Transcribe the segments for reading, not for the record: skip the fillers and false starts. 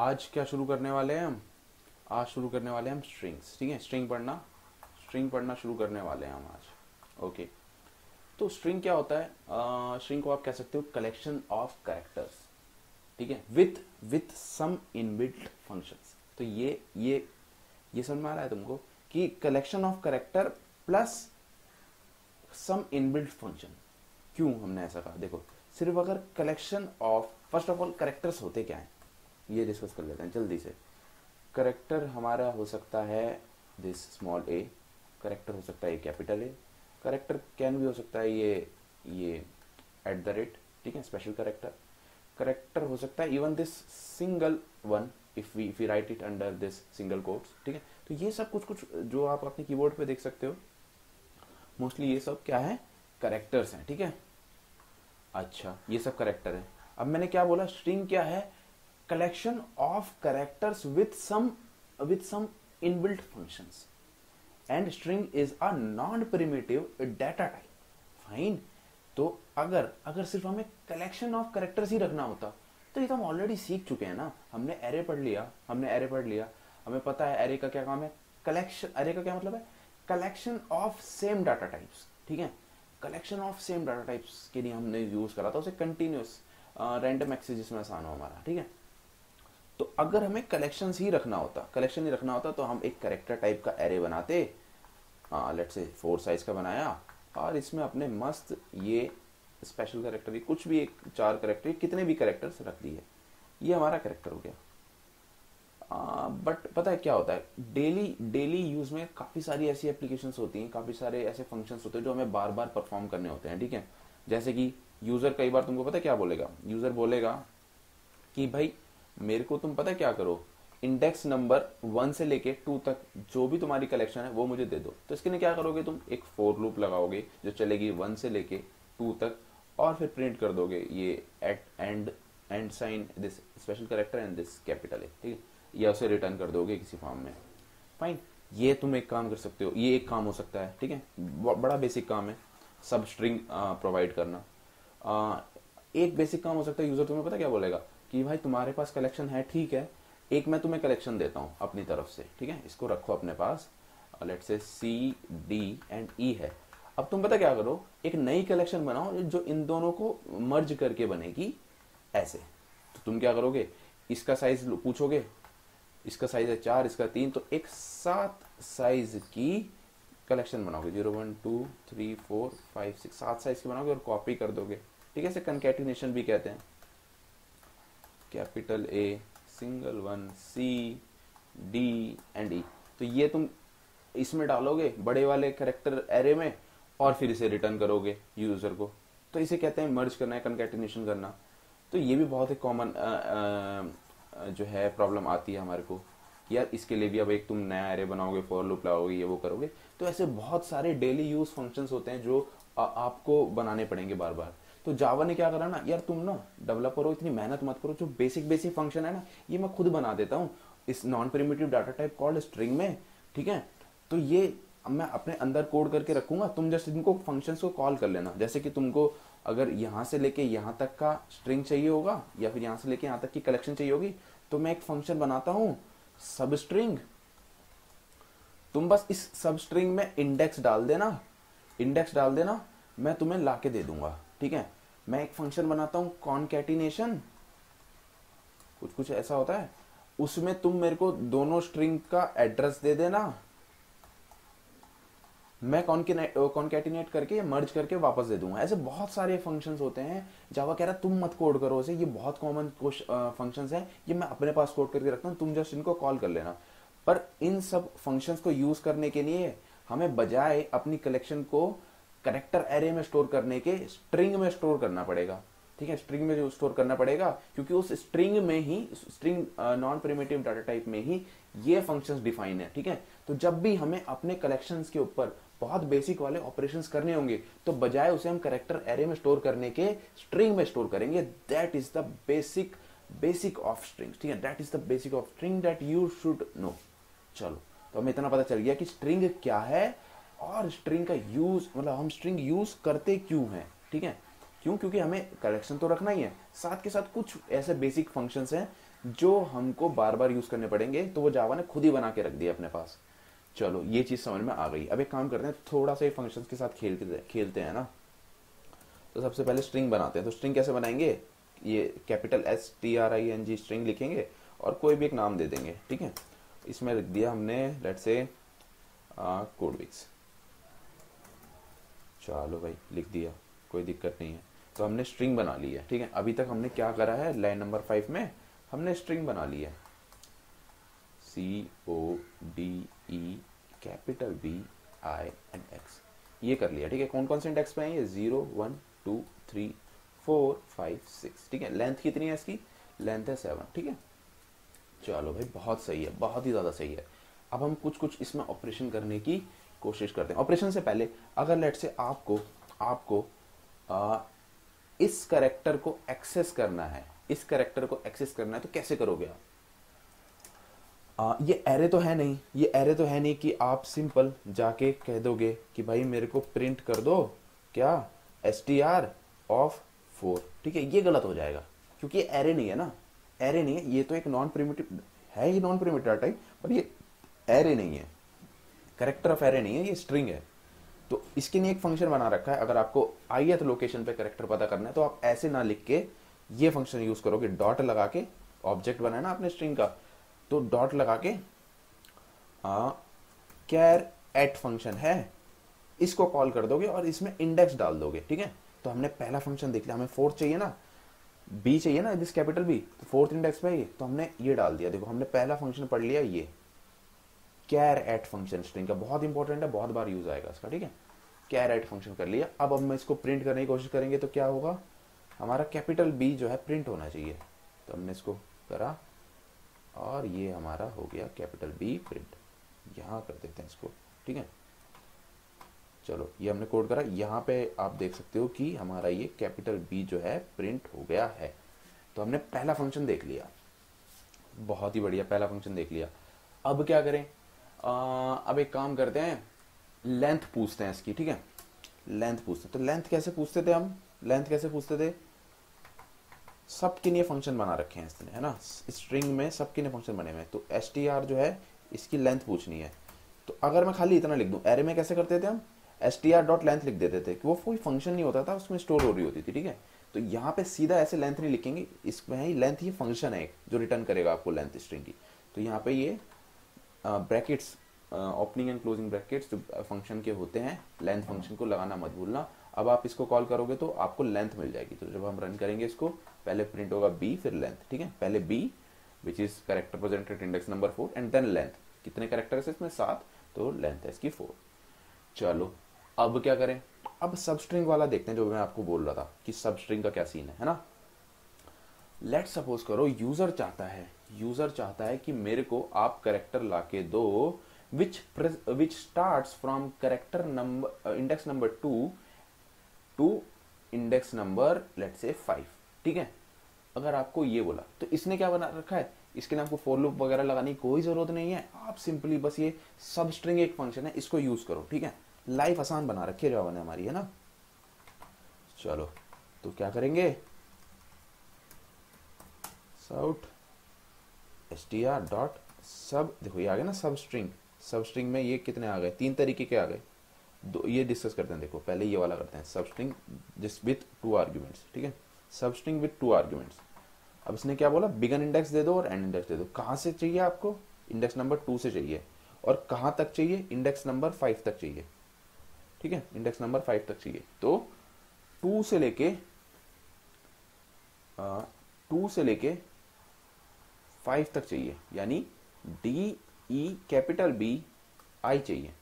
आज क्या शुरू करने वाले हैं हम, आज शुरू करने वाले हैं हम स्ट्रिंग्स। ठीक है, स्ट्रिंग पढ़ना शुरू करने वाले हैं हम आज। ओके, तो स्ट्रिंग क्या होता है? स्ट्रिंग को आप कह सकते हो कलेक्शन ऑफ कैरेक्टर्स। ठीक है, विथ सम इनबिल्ट फंक्शंस। तो ये समझ में आ रहा है तुमको कि collection of character plus some inbuilt function. क्यों हमने ऐसा कहा? देखो, सिर्फ अगर collection of, first of all characters होते क्या हैं ये डिस्कस कर लेते हैं जल्दी से। कैरेक्टर हमारा हो सकता है दिस स्मॉल ए, कैरेक्टर हो सकता है कैपिटल ए, कैरेक्टर कैन भी हो सकता है ये @ ठीक है, स्पेशल कैरेक्टर। कैरेक्टर हो सकता है even this single one if we write it under this single quotes. ठीक है, तो ये सब कुछ जो आप अपने कीबोर्ड पे देख सकते हो मोस्टली ये सब क्या है, कैरेक्टर्स हैं। ठीक है, अच्छा ये सब कैरेक्टर हैं। अब मैंने क्या बोला, स्ट्रिंग क्या है? Collection of characters with some inbuilt functions and string is a non primitive data type. Fine, तो अगर सिर्फ हमें कलेक्शन ऑफ कैरेक्टर्स ही रखना होता तो ये तो हम ऑलरेडी सीख चुके हैं ना। हमने एरे पढ़ लिया, हमें पता है एरे का क्या काम है, कलेक्शन। एरे का क्या मतलब है? Collection of same data types. ठीक है, collection of same data types के लिए हमने यूज करा था उसे, कंटिन्यूस रैंडम एक्सेस जिसमें आसान हो हमारा। ठीक है, तो अगर हमें कलेक्शन ही रखना होता तो हम एक कैरेक्टर टाइप का एरे बनाते, लेट्स से 4 साइज का बनाया और इसमें अपने मस्त ये स्पेशल कैरेक्टर, ये कुछ भी एक 4 कैरेक्टर, कितने भी कैरेक्टर्स रख दिए, ये हमारा कैरेक्टर हो गया। बट पता है क्या होता है, डेली यूज में काफ़ी सारी ऐसी एप्लीकेशंस होती हैं, काफ़ी सारे ऐसे फंक्शंस होते हैं जो हमें बार बार परफॉर्म करने होते हैं। ठीक है, जैसे कि यूज़र कई बार तुमको पता है क्या बोलेगा, यूज़र बोलेगा कि भाई मेरे को तुम पता क्या करो, इंडेक्स नंबर 1 से लेके 2 तक जो भी तुम्हारी कलेक्शन है वो मुझे दे दो। तो इसके लिए क्या करोगे तुम, एक फॉर लूप लगाओगे जो चलेगी 1 से लेके 2 तक और फिर प्रिंट कर दोगे ये at and sign this special character and this capital A. ठीक है, या उसे रिटर्न कर दोगे किसी फॉर्म में। फाइन, ये तुम एक काम कर सकते हो, ये एक काम हो सकता है। ठीक है, बड़ा बेसिक काम है सब स्ट्रिंग प्रोवाइड करना। एक बेसिक काम हो सकता है, यूजर तुम्हें पता क्या बोलेगा कि भाई तुम्हारे पास कलेक्शन है, ठीक है, एक मैं तुम्हें कलेक्शन देता हूँ अपनी तरफ से। ठीक है, इसको रखो अपने पास, let's say C, D and E है। अब तुम पता क्या करो, एक नई कलेक्शन बनाओ जो इन दोनों को मर्ज करके बनेगी ऐसे। तो तुम क्या करोगे, इसका साइज पूछोगे, इसका साइज है 4, इसका 3, तो एक 7 साइज की कलेक्शन बनाओगे, 0 1 2 3 4 5 6 7 साइज की बनाओगे और कॉपी कर दोगे। ठीक है, इसे कंकैटिनेशन भी कहते हैं। Capital A, single one, C, D and E। तो ये तुम इसमें डालोगे बड़े वाले कैरेक्टर एरे में और फिर इसे रिटर्न करोगे यूजर को। तो इसे कहते हैं मर्ज करना है, कंकैटिनेशन करना। तो ये भी बहुत ही कॉमन जो है प्रॉब्लम आती है हमारे को यार। इसके लिए भी अब एक तुम नया एरे बनाओगे, फॉर लूप लगाओगे, ये वो करोगे। तो ऐसे बहुत सारे डेली यूज फंक्शंस होते हैं जो आपको बनाने पड़ेंगे बार बार। तो जावा ने क्या करा ना यार, तुम ना डेवलपर हो, इतनी मेहनत मत करो, जो बेसिक फंक्शन है ना ये मैं खुद बना देता हूँ इस non primitive data type called string में। ठीक है, तो ये मैं अपने अंदर कोड करके रखूंगा, तुम जस्ट इनको फंक्शंस को कॉल कर लेना। जैसे कि तुमको अगर यहाँ से लेके यहाँ तक का स्ट्रिंग चाहिए होगा या फिर यहाँ से लेके यहाँ तक की कलेक्शन चाहिए होगी, तो मैं एक फंक्शन बनाता हूँ सब स्ट्रिंग। तुम बस इस सब स्ट्रिंग में इंडेक्स डाल देना, मैं तुम्हें लाके दे दूंगा। ठीक है, मैं एक फंक्शन बनाता हूँ कॉन्कैटिनेशन, कुछ ऐसा होता है, उसमें तुम मेरे को दोनों स्ट्रिंग का एड्रेस दे देना, मैं कॉन्कैटिनेट करके मर्ज करके वापस दे दूंगा। ऐसे बहुत सारे फंक्शंस होते हैं। जावा कह रहा तुम मत कोड करो उसे, ये बहुत कॉमन फंक्शंस हैं, ये मैं अपने पास कोड करके रखता हूँ, तुम जस्ट इनको कॉल कर लेना। पर इन सब फंक्शंस को यूज करने के लिए हमें बजाय अपनी कलेक्शन को कैरेक्टर एरे में स्टोर करने के स्ट्रिंग में स्टोर करना पड़ेगा। ठीक है, स्ट्रिंग में जो स्टोर करना पड़ेगा, क्योंकि उस स्ट्रिंग में ही, string non primitive data type में ही ये फंक्शंस डिफाइन है। ठीक है, तो जब भी हमें अपने कलेक्शंस के ऊपर बहुत बेसिक वाले ऑपरेशंस करने होंगे तो बजाय उसे हम कैरेक्टर एरे में स्टोर करने के स्ट्रिंग में स्टोर करेंगे। That is the basic of strings. ठीक है, that is the basic of string that you should know. चलो, तो हमें इतना पता चल गया कि स्ट्रिंग क्या है और स्ट्रिंग का यूज, मतलब हम स्ट्रिंग यूज करते क्यों हैं। ठीक है, क्योंकि हमें कलेक्शन तो रखना ही है, साथ के साथ कुछ ऐसे बेसिक फंक्शंस हैं जो हमको बार बार यूज करने पड़ेंगे, तो वो जावा ने खुद ही बना के रख दिया अपने पास। चलो ये चीज समझ में आ गई। अब एक काम करते हैं, थोड़ा सा फंक्शंस के साथ खेलते हैं ना। तो सबसे पहले स्ट्रिंग बनाते हैं। तो स्ट्रिंग कैसे बनाएंगे, ये कैपिटल STRING स्ट्रिंग लिखेंगे और कोई भी एक नाम दे देंगे, ठीक है। इसमें लिख दिया हमने लेट्स से कोडबिक्स, चलो भाई लिख दिया, कोई दिक्कत नहीं है। तो हमने स्ट्रिंग बना ली है, ठीक है। अभी तक हमने क्या करा है, लाइन नंबर 5 में हमने स्ट्रिंग बना ली है, CODE BIX, ये कर लिया, ठीक है। कौन कौन से इंडेक्स पे है ये, 0 1 2 3 4 5 6, ठीक है। लेंथ कितनी है इसकी, लेंथ है 7, ठीक है। चलो भाई बहुत सही है, बहुत ही ज्यादा सही है। अब हम कुछ कुछ इसमें ऑपरेशन करने की कोशिश करते हैं। ऑपरेशन से पहले अगर लेट से आपको इस कैरेक्टर को एक्सेस करना है, इस कैरेक्टर को एक्सेस करना है तो कैसे करोगे आप? ये एरे तो है नहीं, ये एरे तो है नहीं कि आप सिंपल जाके कह दोगे कि भाई मेरे को प्रिंट कर दो क्या str of 4, ठीक है। ये गलत हो जाएगा क्योंकि ये एरे नहीं है ना, एरे नहीं है, ये तो एक नॉन प्रिमिटिव है, ये नॉन प्रिमिटिव टाइप, पर ये एरे नहीं है, कैरेक्टर ऑफ एरे नहीं है, ये स्ट्रिंग है। तो इसके लिए एक फंक्शन बना रखा है, अगर आपको ith लोकेशन पे कैरेक्टर पता करना है तो आप ऐसे ना लिख के ये फंक्शन यूज करोगे, डॉट लगा के, ऑब्जेक्ट बनाया ना आपने स्ट्रिंग का, तो डॉट लगा के कैर एट फंक्शन है, इसको कॉल कर दोगे और इसमें इंडेक्स डाल दोगे, ठीक है। तो हमने पहला फंक्शन देख लिया, हमें 4 चाहिए ना, बी चाहिए ना, दिस कैपिटल बी, तो 4th इंडेक्स पे ये, तो हमने ये डाल दिया। देखो हमने पहला फंक्शन पढ़ लिया, ये कैर एट फंक्शन स्ट्रिंग का, बहुत इंपॉर्टेंट है, बहुत बार यूज आएगा इसका, ठीक है। कैर एट फंक्शन कर लिया। अब हम इसको प्रिंट करने की कोशिश करेंगे तो क्या होगा, हमारा कैपिटल बी जो है प्रिंट होना चाहिए, तो हमने इसको करा और ये हमारा हो गया कैपिटल बी प्रिंट, यहाँ कर देते हैं इसको, ठीक है। चलो ये हमने कोड करा, यहाँ पे आप देख सकते हो कि हमारा ये कैपिटल बी जो है प्रिंट हो गया है। तो हमने पहला फंक्शन देख लिया, बहुत ही बढ़िया, पहला फंक्शन देख लिया। अब क्या करें, अब एक काम करते हैं, लेंथ पूछते हैं इसकी, ठीक है। लेंथ पूछते हैं, तो लेंथ कैसे पूछते थे हम, लेंथ कैसे पूछते थे, सबके लिए फंक्शन बना रखे हैं इसने, है ना, स्ट्रिंग में सबके लिए फंक्शन बने हुए हैं। तो str जो है इसकी लेंथ पूछनी है। तो अगर मैं खाली इतना लिख दूं, एरे में कैसे करते थे हम, str.length लिख देते थे कि वो कोई फंक्शन नहीं होता था, उसमें स्टोर हो रही होती थी, ठीक है। तो यहाँ पे सीधा ऐसे लेंथ नहीं लिखेंगे, इसमें है लेंथ, ये फंक्शन है जो रिटर्न करेगा आपको लेंथ स्ट्रिंग की। तो यहाँ पे ये brackets, opening and closing brackets function के होते हैं, लेंथ फंक्शन को लगाना मत भूलना। अब आप इसको कॉल करोगे तो आपको लेंथ मिल जाएगी। तो जब हम रन करेंगे इसको, पहले प्रिंट होगा b फिर लेंथ, ठीक है। पहले b which is character presented index number 4 and then length, कितने कैरेक्टर्स है इसमें, 7, तो लेंथ है इसकी 4। चलो अब क्या करें, अब सब स्ट्रिंग वाला देखते हैं जो मैं आपको बोल रहा था कि सब स्ट्रिंग का क्या सीन है ना। लेट सपोज करो यूजर चाहता है, यूजर चाहता है कि मेरे को आप कैरेक्टर लाके दो which starts from character number index number 2 index number let say 5, ठीक है। अगर आपको ये बोला तो इसने क्या बना रखा है, इसके लिए आपको फॉर लूप वगैरह लगाने की कोई जरूरत नहीं है, आप सिंपली बस ये सब स्ट्रिंग एक फंक्शन है, इसको यूज करो, ठीक है। लाइफ आसान बना रखी है जावा ने हमारी, है ना। चलो तो क्या करेंगे, साउट str डॉट सब, देखो ये आ गया ना सब स्ट्रिंग, सब स्ट्रिंग में ये कितने आ गए, 3 तरीके के आ गए, दो ये डिस्कस करते हैं। देखो पहले ये वाला करते हैं, सब स्ट्रिंग जिस विथ 2 आर्ग्यूमेंट्स, ठीक है, सब स्ट्रिंग विथ 2 आर्ग्यूमेंट्स। अब इसने क्या बोला, बिगन इंडेक्स दे दो और एंड इंडेक्स दे दो। कहाँ से चाहिए आपको, इंडेक्स नंबर 2 से चाहिए, और कहाँ तक चाहिए, इंडेक्स नंबर 5 तक चाहिए, ठीक है, इंडेक्स नंबर 5 तक चाहिए। तो 2 से लेके 5 तक चाहिए, यानी DE BI चाहिए।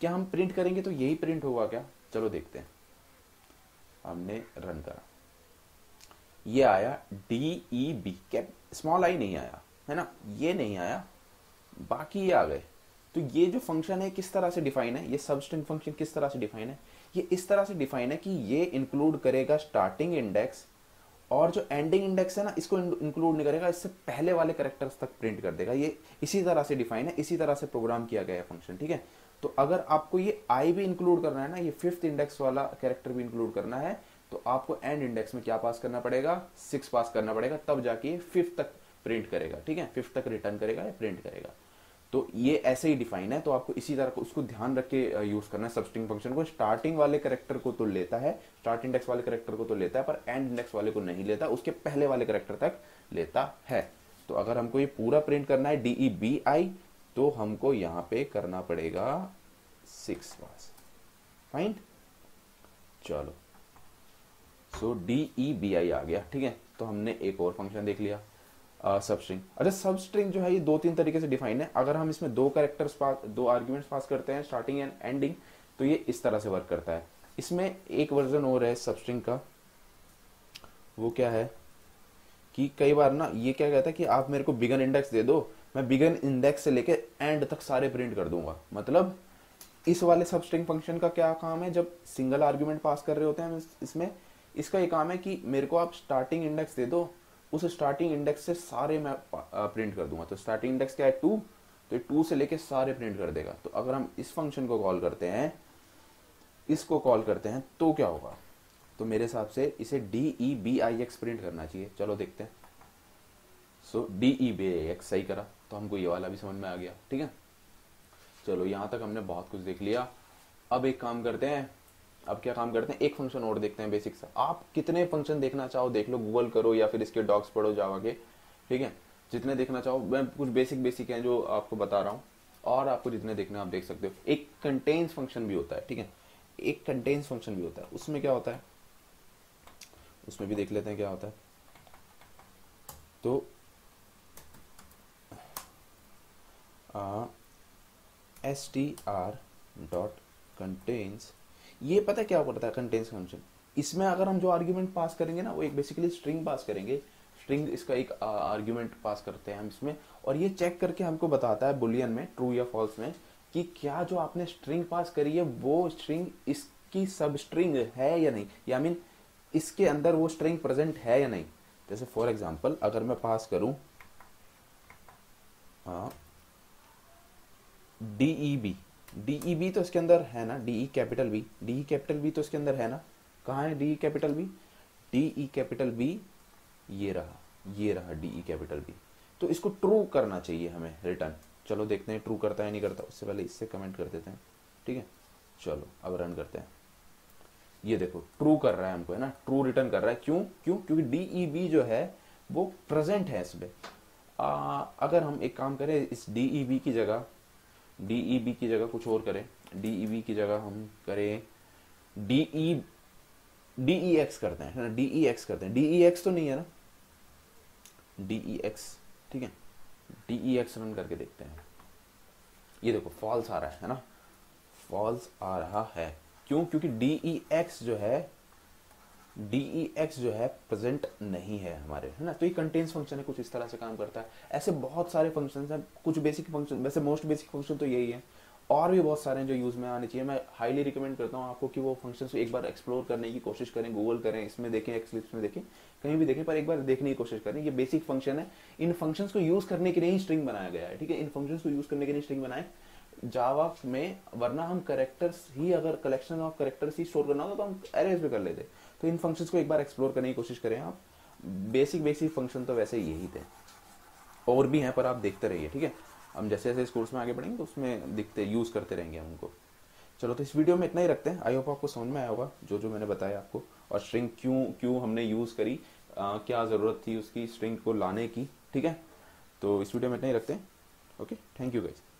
क्या हम प्रिंट करेंगे तो यही प्रिंट होगा क्या, चलो देखते हैं। हमने रन करा, ये आया DEB, स्मॉल आई नहीं आया, है ना, ये नहीं आया, बाकी ये आ गए। तो ये जो फंक्शन है किस तरह से डिफाइन है, ये सबस्ट्रिंग फंक्शन किस तरह से डिफाइन है, ये इस तरह से डिफाइन है कि ये इंक्लूड करेगा स्टार्टिंग इंडेक्स, और जो एंडिंग इंडेक्स है ना इसको इंक्लूड नहीं करेगा, इससे पहले वाले कैरेक्टर्स तक प्रिंट कर देगा। ये इसी तरह से डिफाइन है, इसी तरह से प्रोग्राम किया गया है फंक्शन, ठीक है। तो अगर आपको ये आई भी इंक्लूड करना है ना, ये 5th इंडेक्स वाला कैरेक्टर भी इंक्लूड करना है, तो आपको एंड इंडेक्स में क्या पास करना पड़ेगा, 6 पास करना पड़ेगा, तब जाके 5th तक प्रिंट करेगा, ठीक है, 5th तक रिटर्न करेगा या प्रिंट करेगा। तो ये ऐसे ही डिफाइन है, तो आपको इसी तरह उसको ध्यान रख के यूज करना है सबस्ट्रिंग फंक्शन को। स्टार्टिंग वाले करेक्टर को तो लेता है, स्टार्ट इंडेक्स वाले करेक्टर को तो लेता है, पर एंड इंडेक्स वाले को नहीं लेता, उसके पहले वाले करेक्टर तक लेता है। तो अगर हमको ये पूरा प्रिंट करना है DEBI, तो हमको यहाँ पे करना पड़ेगा 6 बार, फाइन। चलो, सो DEBI आ गया, ठीक है। तो हमने एक और फंक्शन देख लिया, सबस्ट्रिंग। अच्छा, सबस्ट्रिंग जो है ये 2-3 तरीके से डिफाइन है। अगर हम इसमें 2 कैरेक्टर्स पास, 2 आर्ग्यूमेंट्स पास करते हैं, स्टार्टिंग एंड एंडिंग, तो ये इस तरह से वर्क करता है। इसमें एक वर्जन और है सबस्ट्रिंग का, वो क्या है कि कई बार ना ये क्या कहता है कि आप मेरे को बिगिन इंडेक्स दे दो, मैं बिगिन इंडेक्स से लेके एंड तक सारे प्रिंट कर दूंगा। मतलब इस वाले सबस्ट्रिंग फंक्शन का क्या काम है, जब सिंगल आर्ग्यूमेंट पास कर रहे होते हैं इसमें, इसका ये काम है कि मेरे को आप स्टार्टिंग इंडेक्स दे दो, उस स्टार्टिंग इंडेक्स से सारे मैं प्रिंट कर दूंगा। तो स्टार्टिंग इंडेक्स क्या है 2, तो 2 से लेके सारे प्रिंट कर देगा। तो अगर हम इस फंक्शन को कॉल करते हैं, इसको कॉल करते हैं, तो क्या होगा? तो मेरे हिसाब से इसे DEBIX प्रिंट करना चाहिए। चलो देखते हैं। सो DEBIX सही करा, तो हमको ये वाला भी समझ में आ गया, ठीक है। चलो, यहाँ तक हमने बहुत कुछ देख लिया। अब एक काम करते हैं, अब क्या काम करते हैं, एक फंक्शन और देखते हैं बेसिक सा। आप कितने फंक्शन देखना चाहो देख लो, गूगल करो या फिर इसके डॉक्स पढ़ो जावा के, ठीक है, जितने देखना चाहो। मैं कुछ बेसिक हैं जो आपको बता रहा हूँ, और आपको जितने देखना आप देख सकते हो। एक कंटेन्स फंक्शन भी होता है, ठीक है, एक कंटेन्स फंक्शन भी होता है। उसमें क्या होता है, उसमें भी देख लेते हैं क्या होता है। तो str.contains, ये पता है क्या करता है कंटेन्स फंक्शन। इसमें अगर हम जो आर्ग्यूमेंट पास करेंगे ना, वो एक बेसिकली स्ट्रिंग पास करेंगे, स्ट्रिंग इसका एक आर्ग्यूमेंट पास करते हैं हम इसमें, और ये चेक करके हमको बताता है बुलियन में ट्रू या फॉल्स में कि क्या जो आपने स्ट्रिंग पास करी है वो स्ट्रिंग इसकी सब स्ट्रिंग है या नहीं, या मीन इसके अंदर वो स्ट्रिंग प्रेजेंट है या नहीं। जैसे फॉर एग्जाम्पल अगर मैं पास करूँ DEB, तो इसके अंदर है ना DE कैपिटल B, तो इसके अंदर है ना, कहाँ है DE कैपिटल B, ये रहा DE कैपिटल B। तो इसको ट्रू करना चाहिए हमें रिटर्न। चलो देखते हैं ट्रू करता है नहीं करता, उससे पहले इससे कमेंट कर देते हैं, ठीक है। चलो अब रन करते हैं, ये देखो ट्रू कर रहा है हमको, है ना, ट्रू रिटर्न कर रहा है। क्यों? क्योंकि DEB जो है वो प्रेजेंट है इसमें। अगर हम एक काम करें, इस DEB की जगह कुछ और करें, DEB की जगह हम करें DEX करते हैं, है ना, DEX करते हैं। DEX तो नहीं है ना, DEX, ठीक है, DEX रन करके देखते हैं। ये देखो फॉल्स आ रहा है ना, फॉल्स आ रहा है। क्यों? क्योंकि DEX जो है प्रेजेंट नहीं है हमारे, है ना। तो ये कंटेन्स फंक्शन है, कुछ इस तरह से काम करता है। ऐसे बहुत सारे फंक्शंस हैं, कुछ बेसिक फंक्शन, वैसे मोस्ट बेसिक फंक्शन तो यही है, और भी बहुत सारे हैं जो यूज में आने चाहिए। मैं हाईली रिकमेंड करता हूँ आपको कि वो फंक्शंस को एक बार एक्सप्लोर करने की कोशिश करें, गूगल करें, इसमें देखें, एक्सलिप्स में देखें, कहीं भी देखें, पर एक बार देखने की कोशिश करें। ये बेसिक फंक्शन है, इन फंक्शंस को यूज करने के लिए ही स्ट्रिंग बनाया गया है, ठीक है। इन फंक्शंस को यूज करने के लिए स्ट्रिंग बनाए जावा में, वरना हम करेक्टर्स ही, अगर कलेक्शन ऑफ करेक्टर्स ही स्टोर करना होता तो हम एरेज भी कर लेते। तो इन फंक्शंस को एक बार एक्सप्लोर करने की कोशिश करें आप। बेसिक फंक्शन तो वैसे यही थे, और भी हैं, पर आप देखते रहिए, ठीक है। हम जैसे जैसे इस कोर्स में आगे बढ़ेंगे तो उसमें दिखते यूज करते रहेंगे हम उनको। चलो, तो इस वीडियो में इतना ही रखते हैं। आई होप आपको समझ में आया होगा जो मैंने बताया आपको, और स्ट्रिंग क्यों हमने यूज करी, क्या जरूरत थी उसकी स्ट्रिंग को लाने की, ठीक है। तो इस वीडियो में इतना ही रखते हैं, ओके, थैंक यू गाइस।